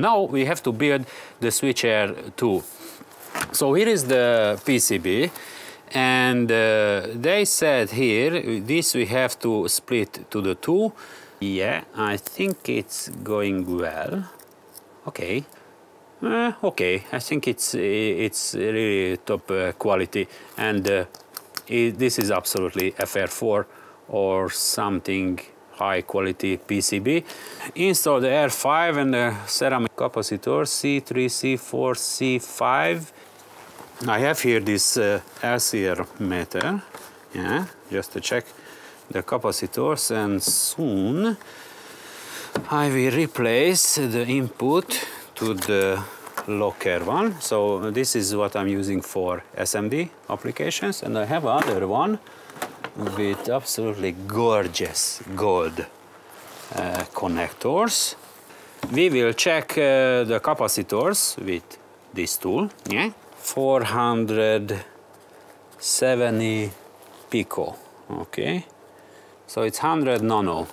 Now we have to build the switcher too. So here is the PCB, and they said here, this we have to split to the two. Yeah, I think it's going well. Okay. Okay, I think it's really top quality, and this is absolutely FR4 or something high quality PCB. Install the R5 and the ceramic capacitor C3, C4, C5. I have here this LCR meter, yeah, just to check the capacitors, and soon I will replace the input to the locker one. So this is what I'm using for SMD applications, and I have another one with absolutely gorgeous gold connectors. We will check the capacitors with this tool. Yeah, 470 pico. Okay, so it's 100 nano.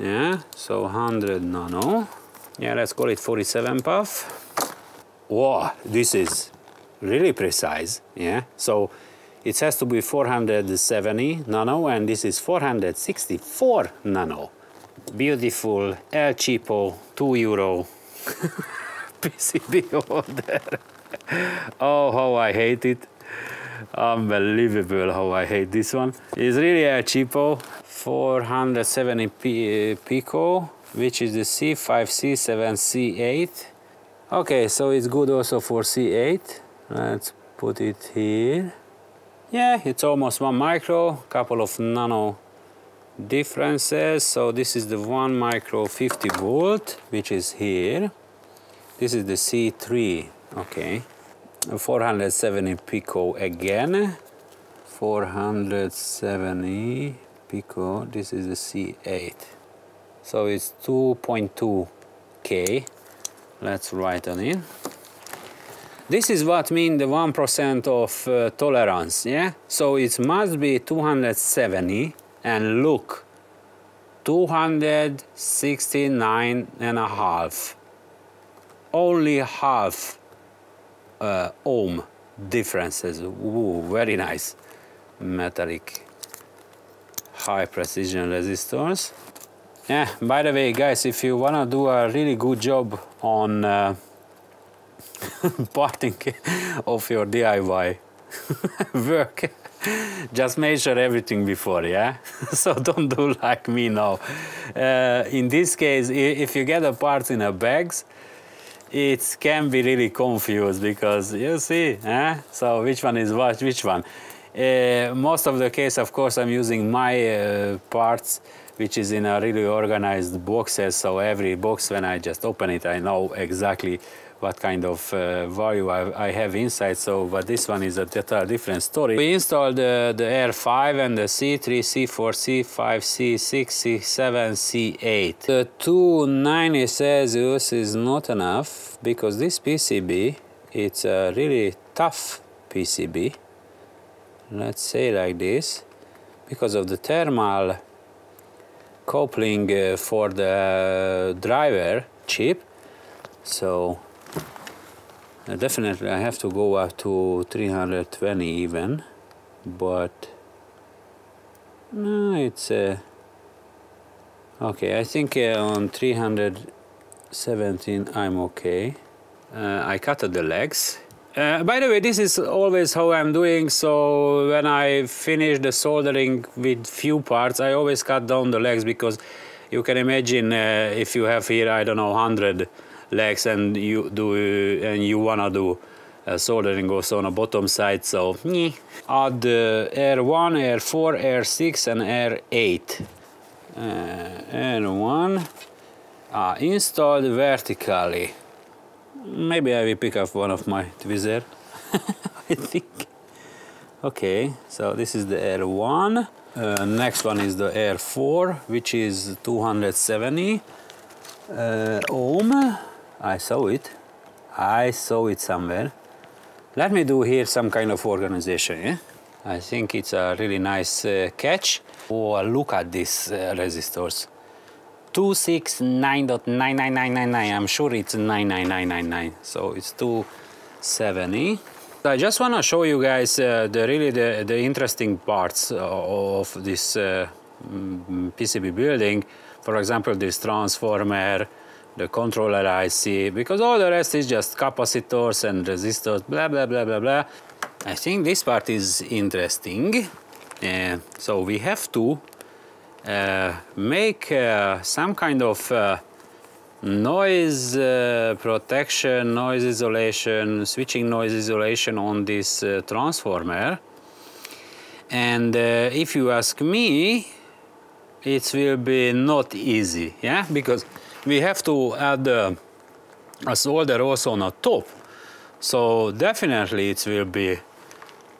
Yeah, so 100 nano. Yeah, let's call it 47 puff. Wow, this is really precise. Yeah, so it has to be 470 nano, and this is 464 nano. Beautiful El Cheapo €2 PCB holder. Oh, how I hate it. Unbelievable how I hate this one. It's really El Cheapo. 470 pico, which is the C5, C7, C8. Okay, so it's good also for C8. Let's put it here. Yeah, it's almost 1 micro, couple of nano differences. So this is the 1 micro 50 volt, which is here. This is the C3, okay. 470 pico again. 470 pico, this is the C8. So it's 2.2K. Let's write on it. This is what means the 1% of tolerance, yeah? So it must be 270, and look, 269 and a half. Only half ohm differences. Ooh, very nice. Metallic high precision resistors. Yeah, by the way, guys, if you wanna do a really good job on parting of your DIY work, just measure everything before, yeah? So don't do like me now. In this case, if you get the parts in a bags, it can be really confused, because you see, eh? So which one is what, which one? Most of the case, of course, I'm using my parts, which is in a really organized boxes, so every box, when I just open it, I know exactly what kind of value I have inside. So, but this one is a total different story. We installed the R5 and the C3, C4, C5, C6, C7, C8. The 290 Celsius is not enough, because this PCB, it's a really tough PCB. Let's say like this, because of the thermal coupling for the driver chip. So definitely I have to go up to 320 even, but no, it's okay. I think on 317 I'm okay. I cut the legs. By the way, this is always how I'm doing, so when I finish the soldering with few parts, I always cut down the legs, because you can imagine if you have here, I don't know, 100 legs, and you wanna do soldering also on the bottom side, so add R1, R4, R6 and R8. R1, installed vertically. Maybe I will pick up one of my tweezers, I think. Okay, so this is the R1. Next one is the R4, which is 270 ohm. I saw it somewhere. Let me do here some kind of organization, yeah? I think it's a really nice catch. Oh, look at these resistors. 269.99999. I'm sure it's 99999. So it's 270. I just want to show you guys the interesting parts of this PCB building. For example, this transformer, the controller IC, because all the rest is just capacitors and resistors, blah, blah, blah, blah, blah. I think this part is interesting. So we have to make some kind of noise protection, noise isolation, switching noise isolation on this transformer. And if you ask me, it will be not easy, yeah? Because we have to add a solder also on top. So definitely it will be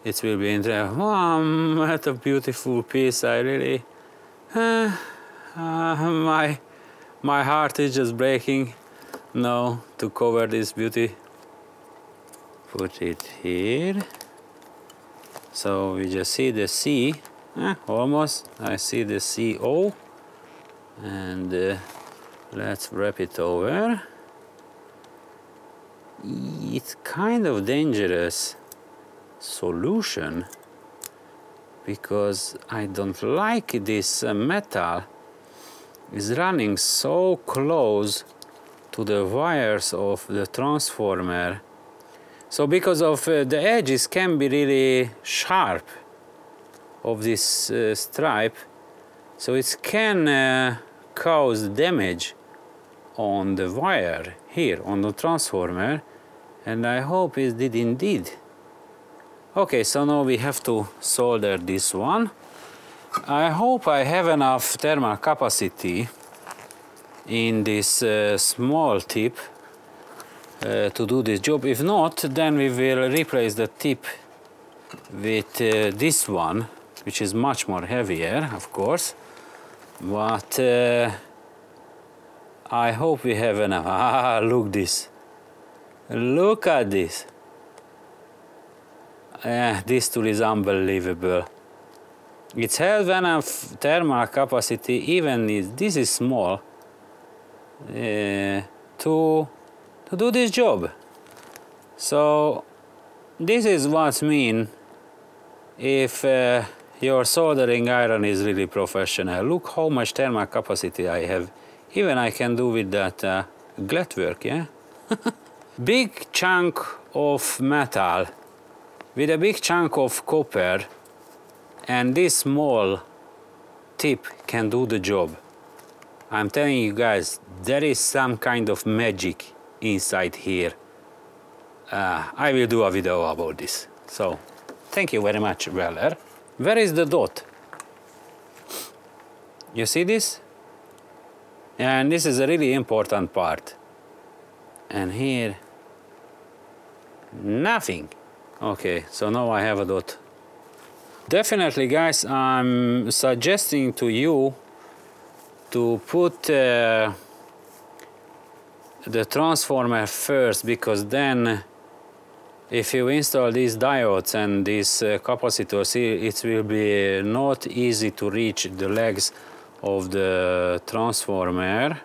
interesting. Oh, what a beautiful piece. I really, my heart is just breaking now to cover this beauty. Put it here. So we just see the C, almost. I see the CO, and let's wrap it over. It's kind of dangerous solution because I don't like this metal is running so close to the wires of the transformer. So because of the edges can be really sharp of this stripe, so it can cause damage on the wire here on the transformer, and I hope it did indeed. Okay, so now we have to solder this one. I hope I have enough thermal capacity in this small tip to do this job. If not, then we will replace the tip with this one, which is much more heavier, of course. But I hope we have enough. Ah, look this. Look at this. This tool is unbelievable. It has enough thermal capacity, even if this is small, to do this job. So this is what mean if your soldering iron is really professional. Look how much thermal capacity I have. Even I can do with that glat work, yeah? Big chunk of metal with a big chunk of copper, and this small tip can do the job. I'm telling you guys, there is some kind of magic inside here. I will do a video about this. So, thank you very much, welder. Where is the dot? You see this? And this is a really important part. And here, nothing. Okay, so now I have a dot. Definitely, guys, I'm suggesting to you to put the transformer first, because then if you install these diodes and these capacitors, it will be not easy to reach the legs of the transformer.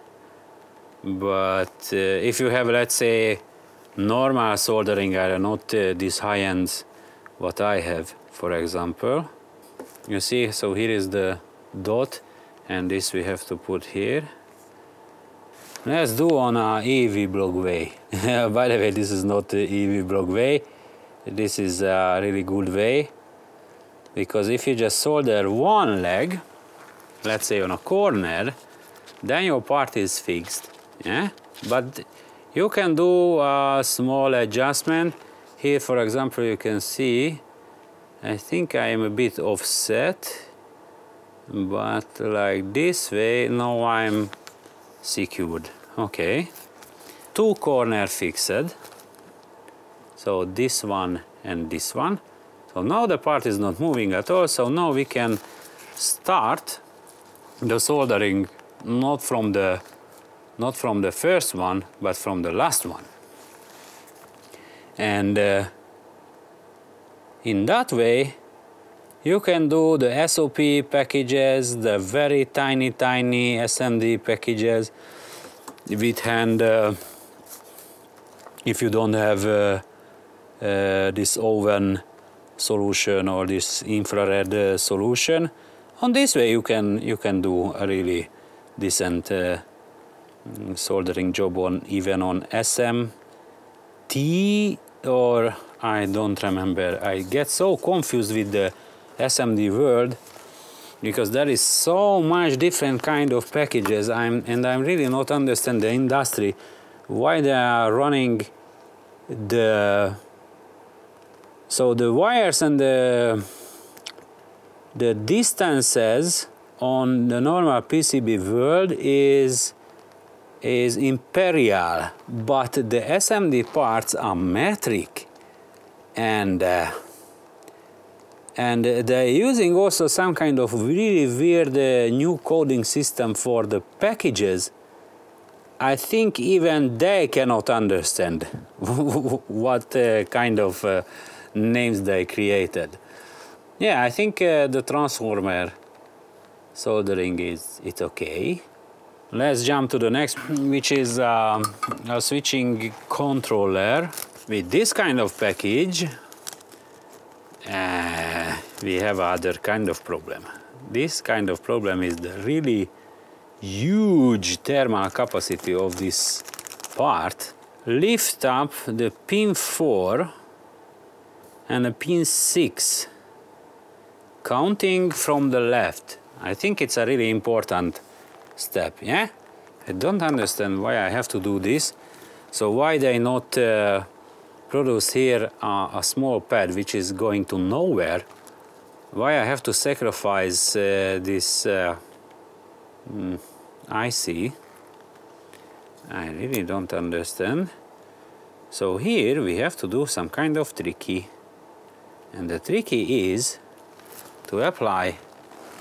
But if you have, let's say, normal soldering iron, not these high-ends what I have, for example. You see, so here is the dot, and this we have to put here. Let's do on a EV block way. By the way, this is not the EV block way. This is a really good way, because if you just solder one leg, let's say on a corner, then your part is fixed. Yeah, but you can do a small adjustment. Here, for example, you can see, I think I am a bit offset, but like this way, now I'm secured. Okay, two corner fixed. So this one and this one. So now the part is not moving at all. So now we can start the soldering not from the first one, but from the last one. And in that way, You can do the SOP packages, the very tiny SMD packages with hand if you don't have this oven solution or this infrared solution. On this way you can do a really decent soldering job on even on SMT, or I don't remember. I get so confused with the SMD world because there is so much different kind of packages. I'm really not understand the industry why they are running the the wires and the distances on the normal PCB world is imperial, but the SMD parts are metric, and they're using also some kind of really weird new coding system for the packages. I think even they cannot understand what kind of names they created. Yeah, I think the transformer soldering is okay. Let's jump to the next, which is a switching controller. With this kind of package, we have other kind of problem. This kind of problem is the really huge thermal capacity of this part. Lift up the pin 4 and the pin 6, counting from the left. I think it's a really important step, yeah? I don't understand why I have to do this. So why they not produce here a small pad which is going to nowhere? Why I have to sacrifice this IC? I really don't understand. So here we have to do some kind of tricky. And the tricky is to apply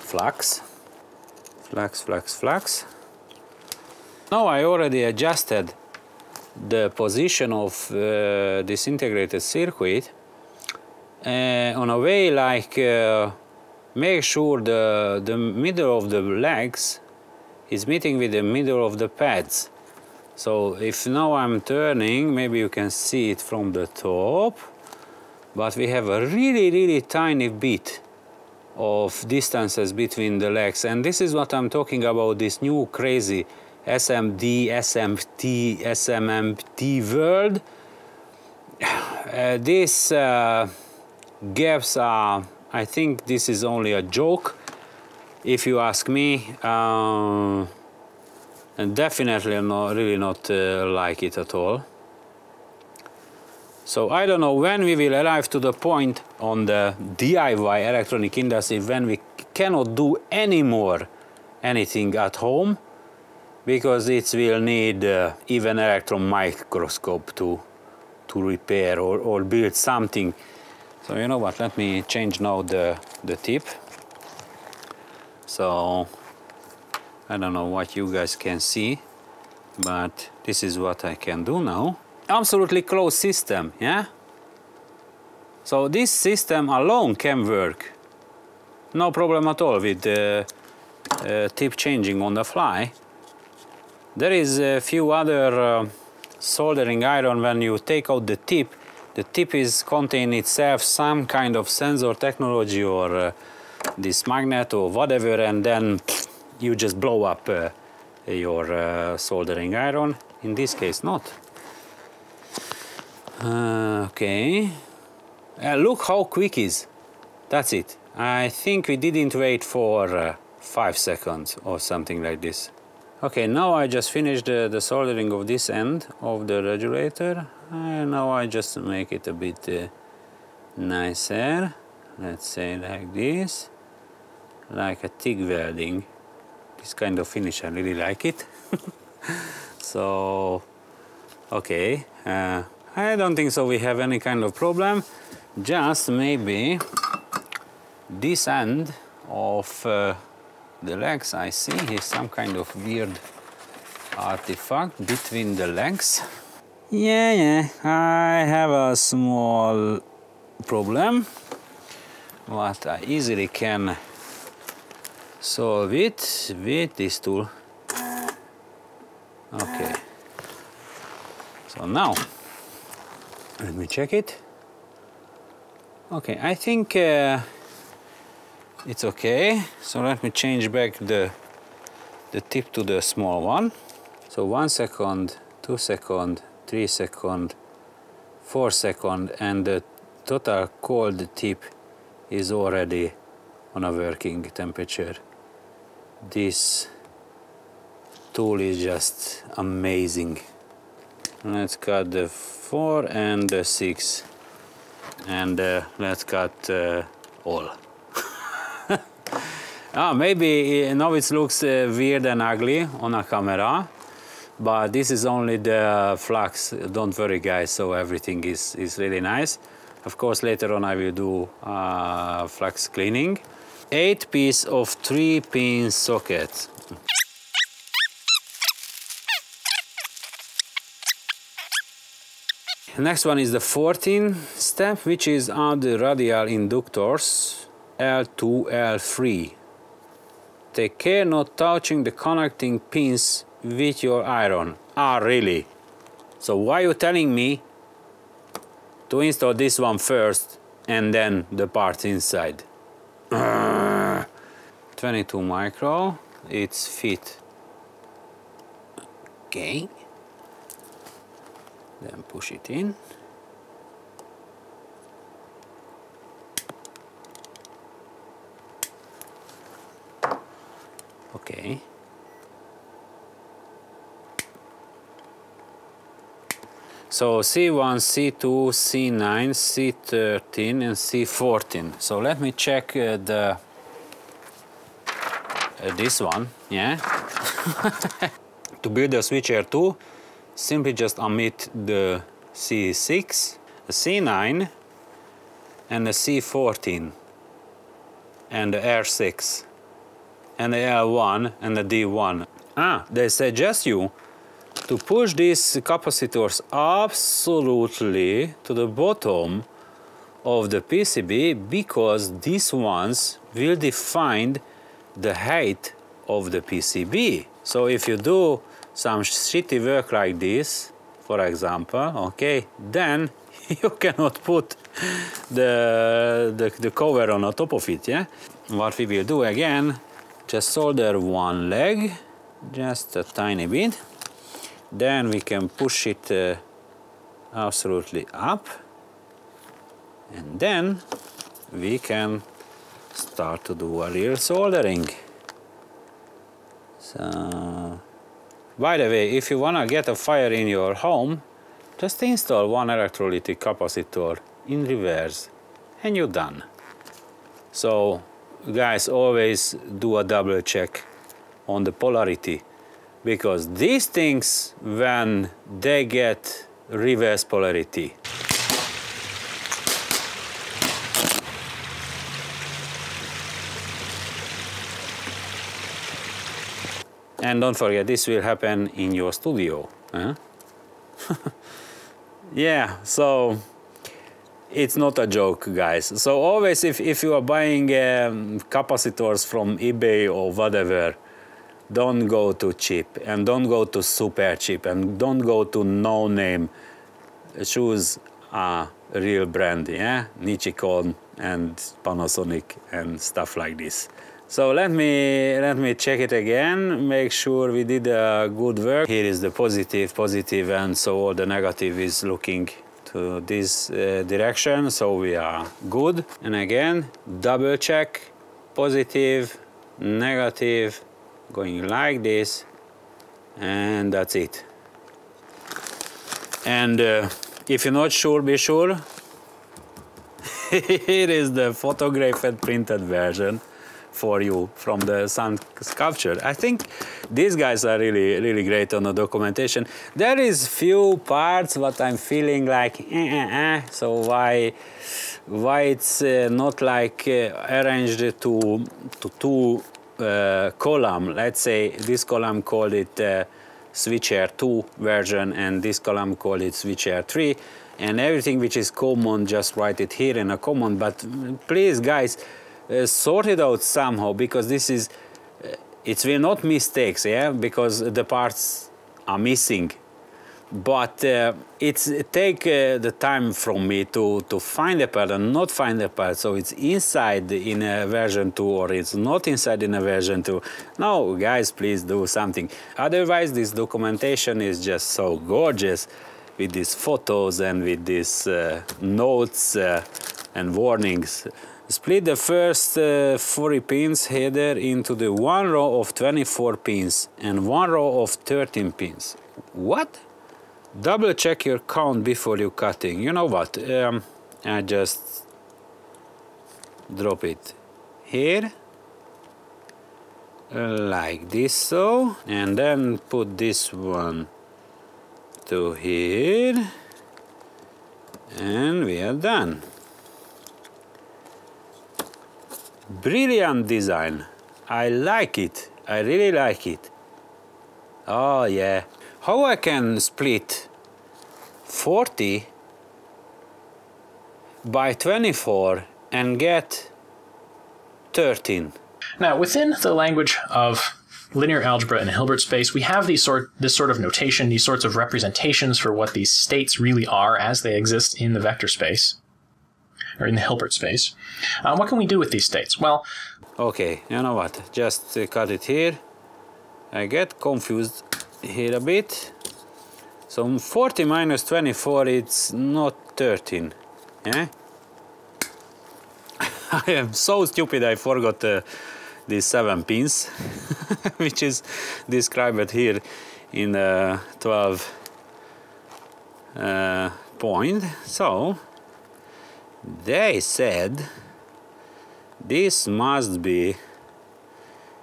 flux. Now I already adjusted the position of this integrated circuit on a way like make sure the middle of the legs is meeting with the middle of the pads. So if now I'm turning, maybe you can see it from the top, but we have a really tiny bit of distances between the legs, and this is what I'm talking about, this new crazy SMD, SMT, SMMT world. These gaps are, I think this is only a joke, if you ask me, and definitely not like it at all. So I don't know when we will arrive to the point on the DIY electronic industry when we cannot do any more anything at home, because it will need even electron microscope to repair or build something. So you know what, let me change now the tip. So I don't know what you guys can see, but this is what I can do now. Absolutely closed system, yeah? So this system alone can work. No problem at all with the tip changing on the fly. There is a few other soldering iron, when you take out the tip is contain itself some kind of sensor technology or this magnet or whatever, and then you just blow up your soldering iron. In this case, not. Okay, look how quick is. That's it. I think we didn't wait for 5 seconds or something like this. Okay, now I just finished the soldering of this end of the regulator, and now I just make it a bit nicer. Let's say like this, like a TIG welding. This kind of finish, I really like it. So, okay. I don't think so we have any kind of problem, just maybe this end of the legs, I see here some kind of weird artifact between the legs. Yeah, I have a small problem. but I easily can solve it with this tool. Okay, so now let me check it. Okay, I think it's okay. So let me change back the tip to the small one. So 1 second, 2 second, 3 second, 4 second, and the total cold tip is already on a working temperature. This tool is just amazing. Let's cut the 4 and the 6, and let's cut all. Ah, maybe now it looks weird and ugly on a camera, but this is only the flux. Don't worry, guys. So everything is really nice. Of course, later on I will do flux cleaning. 8-piece of 3-pin socket. Next one is the 14th step, which is add the radial inductors L2, L3. Take care not touching the connecting pins with your iron. Ah, really? So why are you telling me to install this one first and then the parts inside? 22 micro, it's fit. Okay. Then push it in. Okay. So C1, C2, C9, C13 and C14. So let me check the this one, yeah. To build a switcher too, simply just omit the C6, the C9 and the C14 and the R6 and the L1 and the D1. Ah, they suggest you to push these capacitors absolutely to the bottom of the PCB, because these ones will define the height of the PCB. So if you do some shitty work like this, for example, okay, then you cannot put the cover on the top of it, yeah? What we will do again, just solder one leg, just a tiny bit, then we can push it absolutely up, and then we can start to do a real soldering. So, by the way, if you want to get a fire in your home, just install one electrolytic capacitor in reverse and you're done. So, guys, always do a double check on the polarity, because these things, when they get reverse polarity, and don't forget, this will happen in your studio. Huh? Yeah, so it's not a joke, guys. So always, if you are buying capacitors from eBay or whatever, don't go to cheap, and don't go to super cheap, and don't go to no name. Choose a real brand, yeah? Nichicon and Panasonic and stuff like this. So let me check it again, make sure we did a good work. Here is the positive, and so all the negative is looking to this direction, so we are good. And again, double check, positive, negative, going like this, and that's it. And if you're not sure, be sure. Here is the photographed and printed version for you from the Sound Skulptor. I think these guys are really great on the documentation. There is few parts what I'm feeling like so why it's not like arranged to two column. Let's say this column called it switcher 2 version, and this column called it switcher 3. And everything which is common, just write it here in a common. But please, guys, sort it out somehow, because this is, it will not mistakes, yeah, because the parts are missing. But it's take the time from me to find the part and not find the part. So it's inside in a version 2 or it's not inside in a version 2. No, guys, please do something. Otherwise, this documentation is just so gorgeous with these photos and with these notes and warnings. Split the first 40 pins header into the one row of 24 pins and one row of 13 pins. What? Double check your count before you cutting. You know what? I just drop it here like this, so, and then put this one to here, and we are done. Brilliant design. I like it. I really like it. Oh yeah. How I can split 40 by 24 and get 13. Now, within the language of linear algebra and Hilbert space, we have these this sort of notation, these sorts of representations for what these states really are as they exist in the vector space, or in the Hilbert space. What can we do with these states? Well, okay, you know what? Just cut it here. I get confused here a bit. So 40 minus 24, it's not 13. Yeah? I am so stupid, I forgot these 7 pins, which is described here in 12 point. So they said this must be,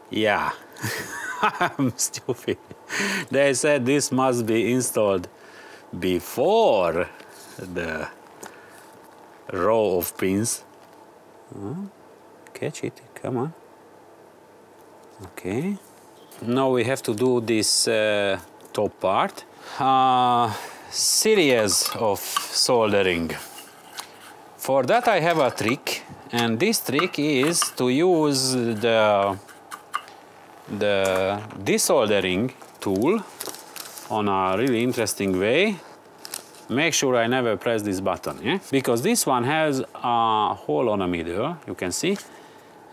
yeah. I'm stupid. They said this must be installed before the row of pins. Oh, catch it, come on. Okay. Now we have to do this top part. Series of soldering. For that I have a trick, and this trick is to use the desoldering tool on a really interesting way. Make sure I never press this button, yeah? Because this one has a hole on the middle, you can see.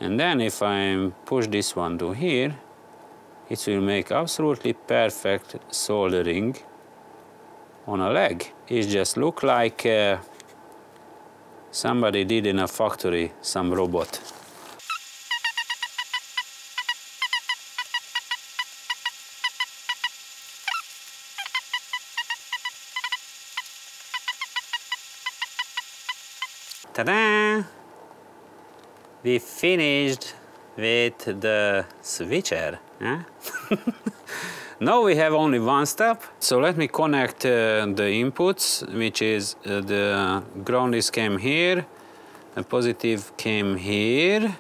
And then if I push this one to here, it will make absolutely perfect soldering on a leg. It just looks like somebody did in a factory, some robot. Ta-da! We finished with the switcher. Huh? Now we have only one step. So let me connect the inputs, which is the ground is came here, the positive came here,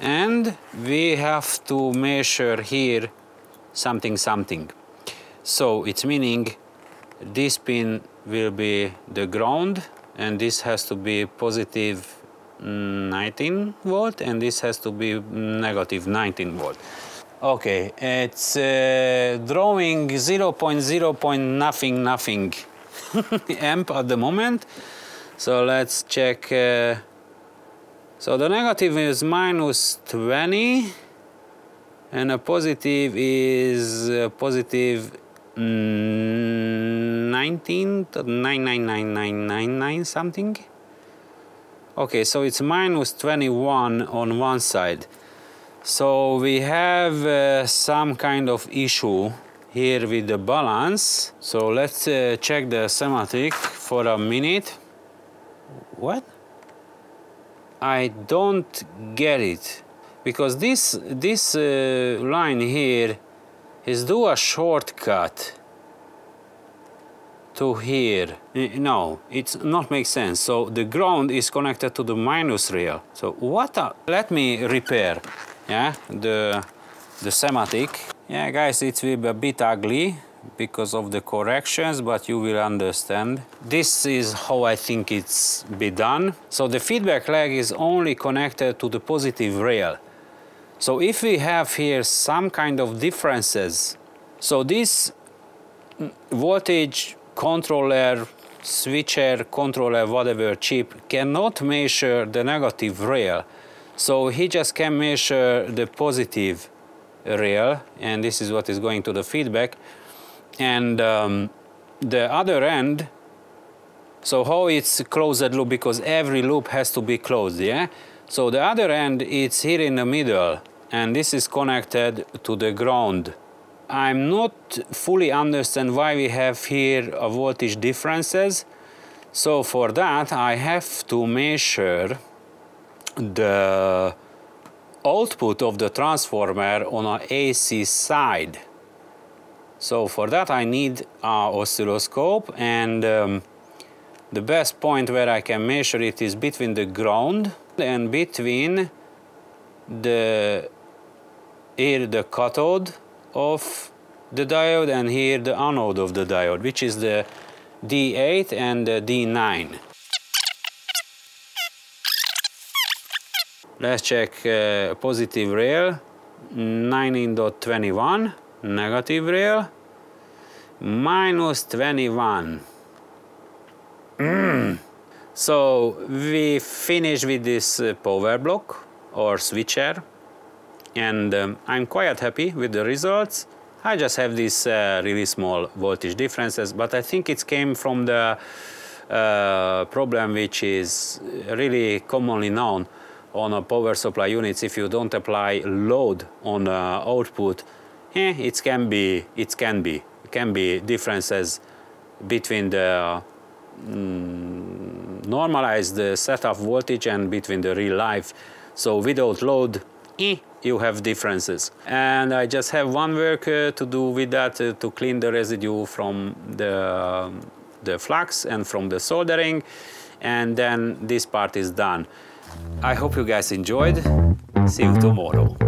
and we have to measure here something, something. So it's meaning this pin will be the ground, and this has to be positive 19 volt, and this has to be negative 19 volt. Okay, it's drawing 0.0.0.000 amp at the moment. So let's check. So the negative is minus 20, and a positive is positive 19 to 99999 something. Okay, so it's minus 21 on one side. So we have some kind of issue here with the balance. So let's check the schematic for a minute. What? I don't get it, because this line here is do a shortcut to here. No, it's not make sense. So the ground is connected to the minus rail. So what a, let me repair, yeah, the schematic. Yeah, guys, it will be a bit ugly because of the corrections, but you will understand. This is how I think it's be done. So the feedback leg is only connected to the positive rail. So if we have here some kind of differences, so this voltage controller, switcher, controller, whatever chip cannot measure the negative rail. So he just can measure the positive rail, and this is what is going to the feedback. And the other end, so how it's closed loop, because every loop has to be closed, yeah? So the other end, it's here in the middle, and this is connected to the ground. I'm not fully understand why we have here a voltage differences. So for that, I have to measure the output of the transformer on an AC side. So for that I need an oscilloscope, and the best point where I can measure it is between the ground and between the here the cathode of the diode and here the anode of the diode, which is the D8 and the D9. Let's check positive rail, 19.21, negative rail, -21. So we finish with this power block or switcher, and I'm quite happy with the results. I just have these really small voltage differences, but I think it came from the problem which is really commonly known on a power supply units. If you don't apply load on output, it can be differences between the normalized setup voltage and between the real life. So without load, you have differences. And I just have one work to do with that, to clean the residue from the flux and from the soldering, and then this part is done. I hope you guys enjoyed. See you tomorrow.